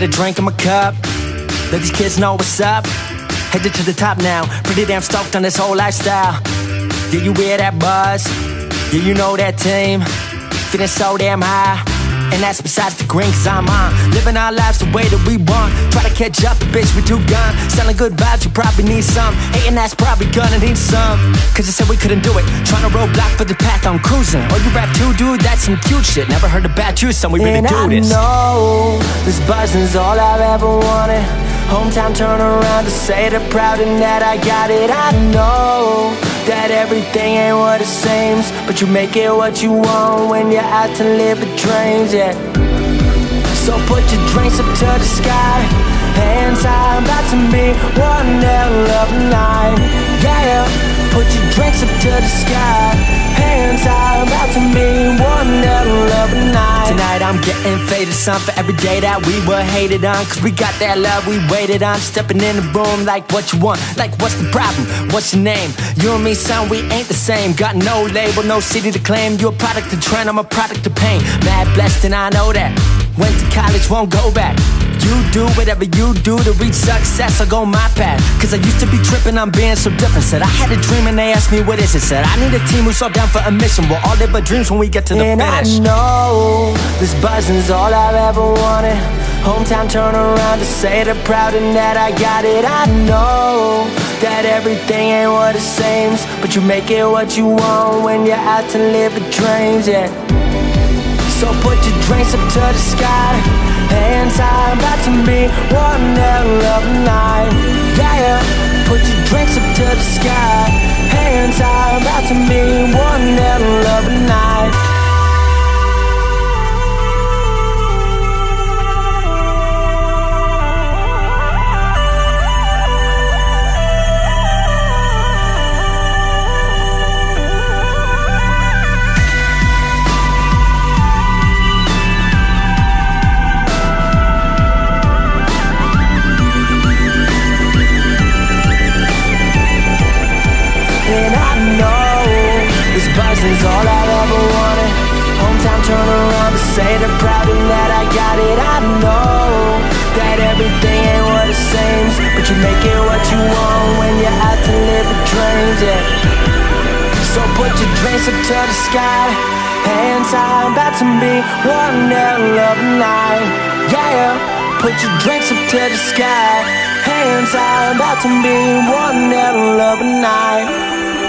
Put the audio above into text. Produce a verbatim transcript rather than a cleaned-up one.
get a drink in my cup. Let these kids know what's up. Headed to the top now. Pretty damn stoked on this whole lifestyle. Yeah, you hear that buzz? Yeah, you know that team. Feeling so damn high. And that's besides the green, cause I'm on. Living our lives the way that we want. Try to catch up, bitch, we too gone. Selling good vibes, you probably need some. Hating that's probably gonna need some. Cause they said we couldn't do it. Trying to roadblock for the path I'm cruising. Oh, you rap too, dude? That's some cute shit. Never heard about you, son, we really and do I this. No, this buzzing's all I've ever wanted. Hometown turn around to say they're proud and that I got it. I know that everything ain't what it seems, but you make it what you want when you're out to live the dreams, yeah. So put your drinks up to the sky, hands high, I'm about to be one hell of a night, yeah. Put your drinks up to the sky, hands high, I'm about to be one hell of a night. Tonight I'm getting faded some for every day that we were hated on, cause we got that love we waited on. Stepping in the room like what you want, like what's the problem, what's your name? You and me, son, we ain't the same. Got no label, no city to claim. You a product of trend, I'm a product of pain. Mad blessed and I know that. Went to college, won't go back. You do whatever you do to reach success, I'll go my path. Cause I used to be tripping on being so different. Said I had a dream and they asked me what is it. Said I need a team who's all down for a mission. We'll all live our dreams when we get to the and finish. I know this buzzing's all I've ever wanted. Hometown turn around to say they're proud and that I got it. I know that everything ain't what it seems, but you make it what you want when you're out to live your dreams, yeah. So put your drinks up to the sky, hands high, I'm about to be one hell of a night, yeah, yeah. Put your drinks up to the sky, hands high, I'm about to be one hell of a night. Is all I've ever wanted. Hometown turn around to say they're proud and that I got it. I know that everything ain't what it seems, but you make it what you want when you're out to live your dreams, yeah. So put your drinks up to the sky, hands high, I'm about to be one hell of a night, yeah. Put your drinks up to the sky, hands high, I'm about to be one hell of a night.